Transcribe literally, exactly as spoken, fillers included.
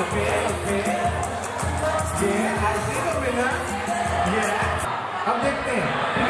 Okay, okay. Yeah, I see the winner. Yeah. How big thing?